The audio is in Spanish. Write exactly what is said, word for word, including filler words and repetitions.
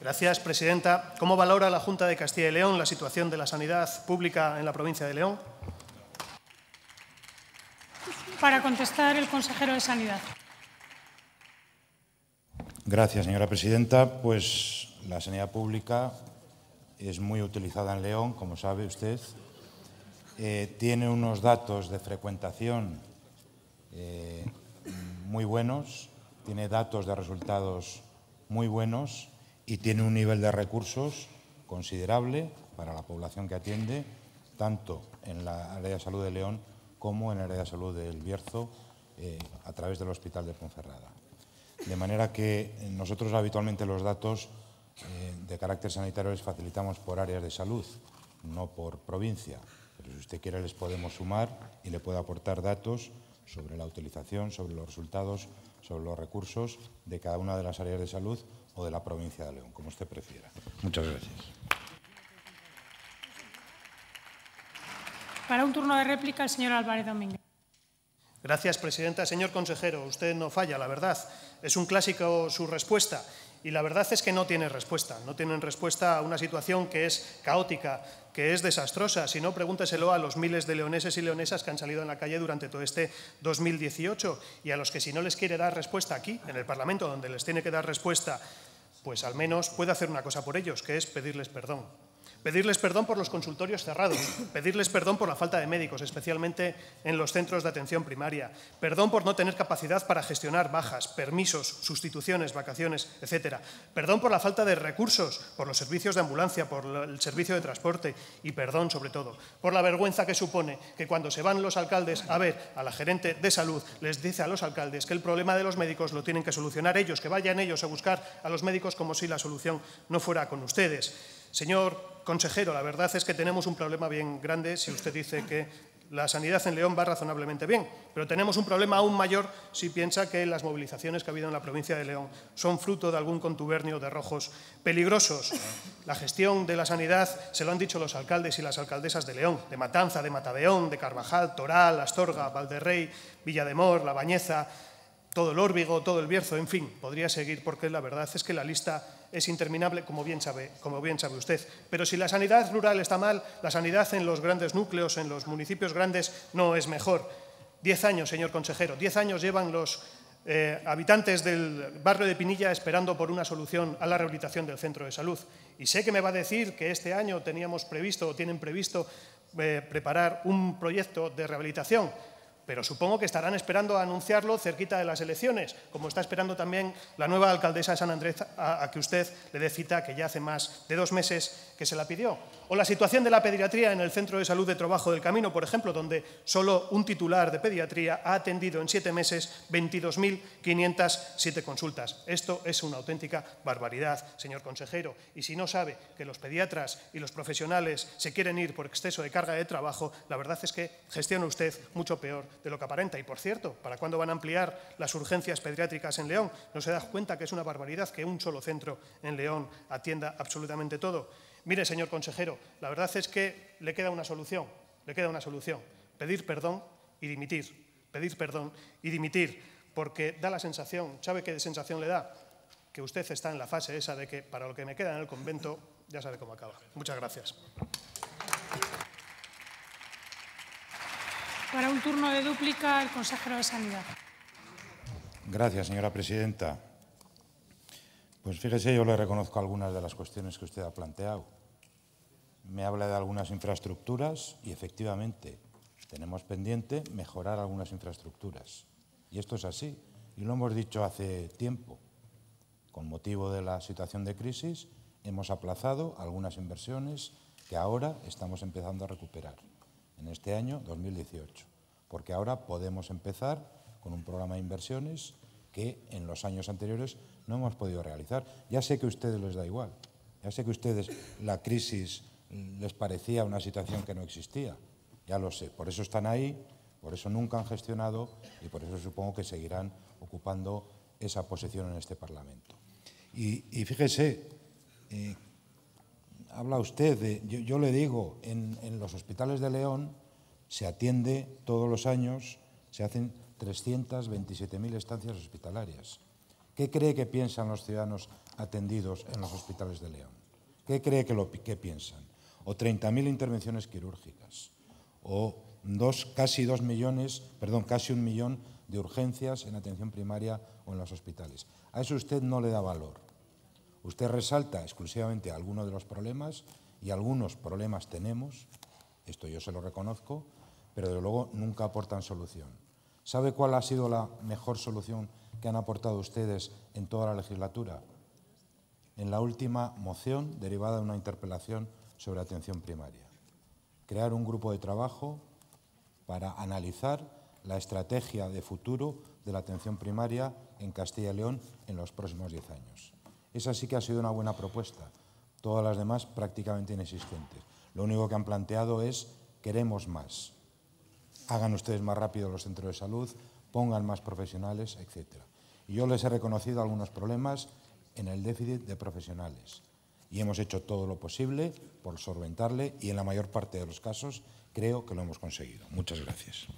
Gracias, presidenta. ¿Cómo valora la Junta de Castilla y León la situación de la sanidad pública en la provincia de León? Para contestar, el consejero de Sanidad. Gracias, señora presidenta. Pues la sanidad pública es muy utilizada en León, como sabe usted. Eh, tiene unos datos de frecuentación eh, muy buenos, tiene datos de resultados muy buenos y tiene un nivel de recursos considerable para la población que atiende, tanto en la área de salud de León como en el área de salud del Bierzo, eh, a través del Hospital de Ponferrada. De manera que nosotros habitualmente los datos eh, de carácter sanitario les facilitamos por áreas de salud, no por provincia. Pero si usted quiere les podemos sumar y le puedo aportar datos sobre la utilización, sobre los resultados, sobre los recursos de cada una de las áreas de salud o de la provincia de León, como usted prefiera. Muchas gracias. Para un turno de réplica, el señor Álvarez Domínguez. Gracias, presidenta. Señor consejero, usted no falla, la verdad. Es un clásico su respuesta. Y la verdad es que no tiene respuesta. No tienen respuesta a una situación que es caótica, que es desastrosa. Si no, pregúnteselo a los miles de leoneses y leonesas que han salido en la calle durante todo este dos mil dieciocho y a los que si no les quiere dar respuesta aquí, en el Parlamento, donde les tiene que dar respuesta, pues al menos puede hacer una cosa por ellos, que es pedirles perdón. Pedirles perdón por los consultorios cerrados, pedirles perdón por la falta de médicos, especialmente en los centros de atención primaria, perdón por no tener capacidad para gestionar bajas, permisos, sustituciones, vacaciones, etcétera. Perdón por la falta de recursos, por los servicios de ambulancia, por el servicio de transporte y perdón, sobre todo, por la vergüenza que supone que cuando se van los alcaldes a ver a la gerente de salud, les dice a los alcaldes que el problema de los médicos lo tienen que solucionar ellos, que vayan ellos a buscar a los médicos como si la solución no fuera con ustedes. Señor consejero, la verdad es que tenemos un problema bien grande si usted dice que la sanidad en León va razonablemente bien, pero tenemos un problema aún mayor si piensa que las movilizaciones que ha habido en la provincia de León son fruto de algún contubernio de rojos peligrosos. La gestión de la sanidad se lo han dicho los alcaldes y las alcaldesas de León, de Matanza, de Matabeón, de Carvajal, Toral, Astorga, Valderrey, Villademor, La Bañeza, todo el Órbigo, todo el Bierzo, en fin, podría seguir porque la verdad es que la lista es interminable, como bien sabe, como bien sabe usted. Pero si la sanidad rural está mal, la sanidad en los grandes núcleos, en los municipios grandes, no es mejor. Diez años, señor consejero, diez años llevan los eh, habitantes del barrio de Pinilla esperando por una solución a la rehabilitación del centro de salud. Y sé que me va a decir que este año teníamos previsto o tienen previsto eh, preparar un proyecto de rehabilitación, pero supongo que estarán esperando a anunciarlo cerquita de las elecciones, como está esperando también la nueva alcaldesa de San Andrés a, a que usted le dé cita, que ya hace más de dos meses que se la pidió. O la situación de la pediatría en el Centro de Salud de Trabajo del Camino, por ejemplo, donde solo un titular de pediatría ha atendido en siete meses veintidós mil quinientas siete consultas. Esto es una auténtica barbaridad, señor consejero. Y si no sabe que los pediatras y los profesionales se quieren ir por exceso de carga de trabajo, la verdad es que gestiona usted mucho peor de lo que aparenta. Y, por cierto, ¿para cuándo van a ampliar las urgencias pediátricas en León? ¿No se da cuenta que es una barbaridad que un solo centro en León atienda absolutamente todo? Mire, señor consejero, la verdad es que le queda una solución, le queda una solución, pedir perdón y dimitir, pedir perdón y dimitir, porque da la sensación, ¿sabe qué sensación le da? Que usted está en la fase esa de que para lo que me queda en el convento ya sabe cómo acaba. Muchas gracias. Para un turno de dúplica, el consejero de Sanidad. Gracias, señora presidenta. Pues fíjese, yo le reconozco algunas de las cuestiones que usted ha planteado. Me habla de algunas infraestructuras y, efectivamente, tenemos pendiente mejorar algunas infraestructuras. Y esto es así. Y lo hemos dicho hace tiempo. Con motivo de la situación de crisis, hemos aplazado algunas inversiones que ahora estamos empezando a recuperar en este año dos mil dieciocho, porque ahora podemos empezar con un programa de inversiones que en los años anteriores no hemos podido realizar. Ya sé que a ustedes les da igual, ya sé que a ustedes la crisis les parecía una situación que no existía, ya lo sé, por eso están ahí, por eso nunca han gestionado y por eso supongo que seguirán ocupando esa posición en este Parlamento. Y, y fíjese, eh, habla usted, de, yo, yo le digo, en, en los hospitales de León se atiende todos los años, se hacen trescientas veintisiete mil estancias hospitalarias, ¿Qué cree que piensan los ciudadanos atendidos en los hospitales de León? ¿Qué cree que, lo, que piensan? O treinta mil intervenciones quirúrgicas, o dos, casi dos millones, perdón, casi un millón de urgencias en atención primaria o en los hospitales. A eso usted no le da valor. Usted resalta exclusivamente algunos de los problemas, y algunos problemas tenemos, esto yo se lo reconozco, pero desde luego nunca aportan solución. ¿Sabe cuál ha sido la mejor solución que han aportado ustedes en toda la legislatura? En la última moción derivada de una interpelación sobre atención primaria. Crear un grupo de trabajo para analizar la estrategia de futuro de la atención primaria en Castilla y León en los próximos diez años. Esa sí que ha sido una buena propuesta, todas las demás prácticamente inexistentes. Lo único que han planteado es: queremos más, hagan ustedes más rápido los centros de salud, pongan más profesionales, etcétera. Y yo les he reconocido algunos problemas en el déficit de profesionales y hemos hecho todo lo posible por solventarle y en la mayor parte de los casos creo que lo hemos conseguido. Muchas gracias.